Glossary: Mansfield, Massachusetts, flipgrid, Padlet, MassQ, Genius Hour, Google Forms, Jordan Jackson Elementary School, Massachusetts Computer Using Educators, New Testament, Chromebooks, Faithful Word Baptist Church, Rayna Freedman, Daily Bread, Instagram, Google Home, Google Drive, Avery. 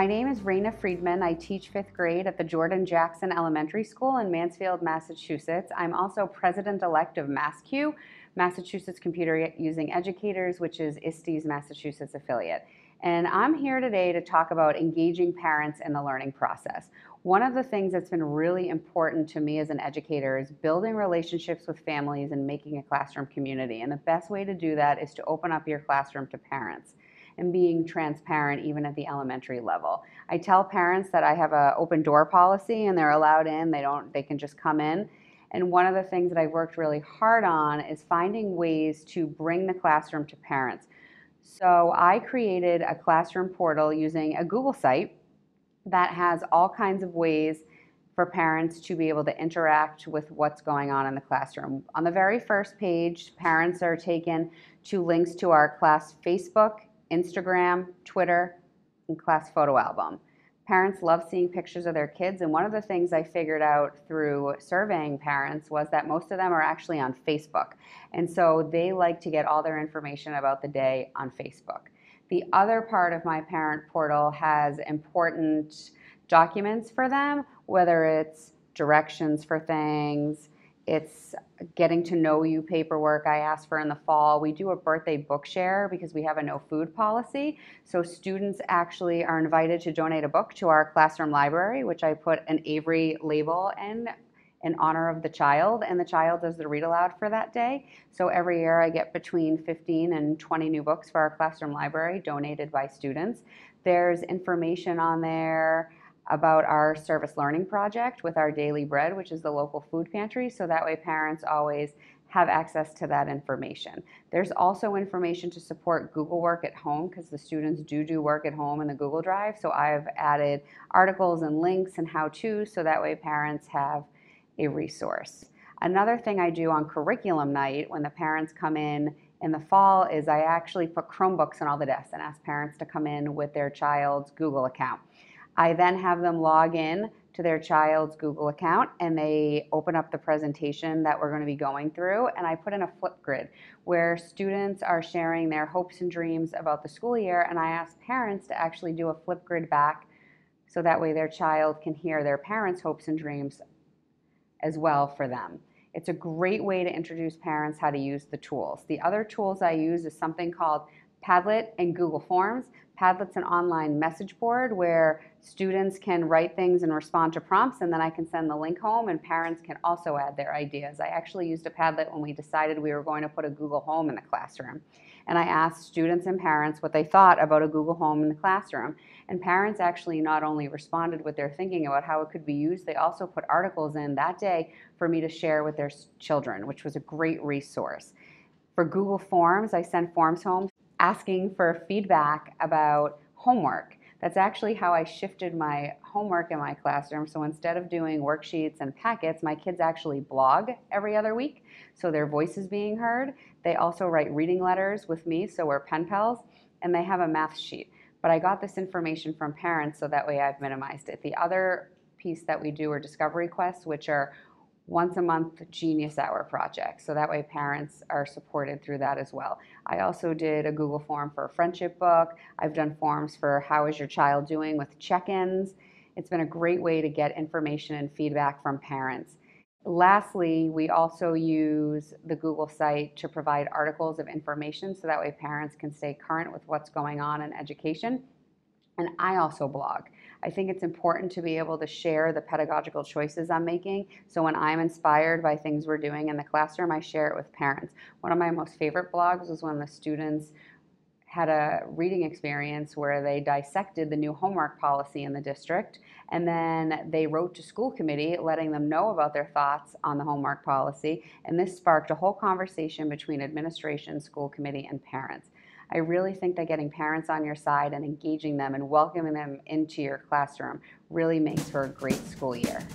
My name is Rayna Freedman. I teach fifth grade at the Jordan Jackson Elementary School in Mansfield, Massachusetts. I'm also president-elect of MassQ, Massachusetts Computer Using Educators, which is ISTE's Massachusetts affiliate. And I'm here today to talk about engaging parents in the learning process. One of the things that's been really important to me as an educator is building relationships with families and making a classroom community. And the best way to do that is to open up your classroom to parents and being transparent even at the elementary level. I tell parents that I have an open door policy and they're allowed in, they can just come in. And one of the things that I've worked really hard on is finding ways to bring the classroom to parents. So I created a classroom portal using a Google site that has all kinds of ways for parents to be able to interact with what's going on in the classroom. On the very first page, parents are taken to links to our class Facebook, Instagram, Twitter, and class photo album. Parents love seeing pictures of their kids, and one of the things I figured out through surveying parents was that most of them are actually on Facebook, and so they like to get all their information about the day on Facebook. The other part of my parent portal has important documents for them, whether it's directions for things, it's getting to know you paperwork I asked for in the fall. We do a birthday book share because we have a no food policy. So students actually are invited to donate a book to our classroom library, which I put an Avery label in honor of the child, and the child does the read aloud for that day. So every year I get between 15 and 20 new books for our classroom library donated by students. There's information on there about our service learning project with our Daily Bread, which is the local food pantry, so that way parents always have access to that information. There's also information to support Google work at home, because the students do work at home in the Google Drive, so I've added articles and links and how-to, so that way parents have a resource. Another thing I do on curriculum night when the parents come in the fall is I actually put Chromebooks on all the desks and ask parents to come in with their child's Google account. I then have them log in to their child's Google account, and they open up the presentation that we're going to be going through, and I put in a Flipgrid where students are sharing their hopes and dreams about the school year, and I ask parents to actually do a Flipgrid back so that way their child can hear their parents' hopes and dreams as well for them. It's a great way to introduce parents how to use the tools. The other tools I use is something called Padlet and Google Forms. Padlet's an online message board where students can write things and respond to prompts, and then I can send the link home, and parents can also add their ideas. I actually used a Padlet when we decided we were going to put a Google Home in the classroom. And I asked students and parents what they thought about a Google Home in the classroom. And parents actually not only responded with their thinking about how it could be used, they also put articles in that day for me to share with their children, which was a great resource. For Google Forms, I send forms home asking for feedback about homework. That's actually how I shifted my homework in my classroom. So instead of doing worksheets and packets, my kids actually blog every other week, so their voice is being heard. They also write reading letters with me, so we're pen pals, and they have a math sheet. But I got this information from parents, so that way I've minimized it. The other piece that we do are discovery quests, which are once a month Genius Hour project, so that way parents are supported through that as well. I also did a Google form for a friendship book. I've done forms for how is your child doing with check-ins. It's been a great way to get information and feedback from parents. Lastly, we also use the Google site to provide articles of information, so that way parents can stay current with what's going on in education. And I also blog. I think it's important to be able to share the pedagogical choices I'm making. So when I'm inspired by things we're doing in the classroom, I share it with parents. One of my most favorite blogs was when the students had a reading experience where they dissected the new homework policy in the district, and then they wrote to school committee letting them know about their thoughts on the homework policy, and this sparked a whole conversation between administration, school committee, and parents. I really think that getting parents on your side and engaging them and welcoming them into your classroom really makes for a great school year.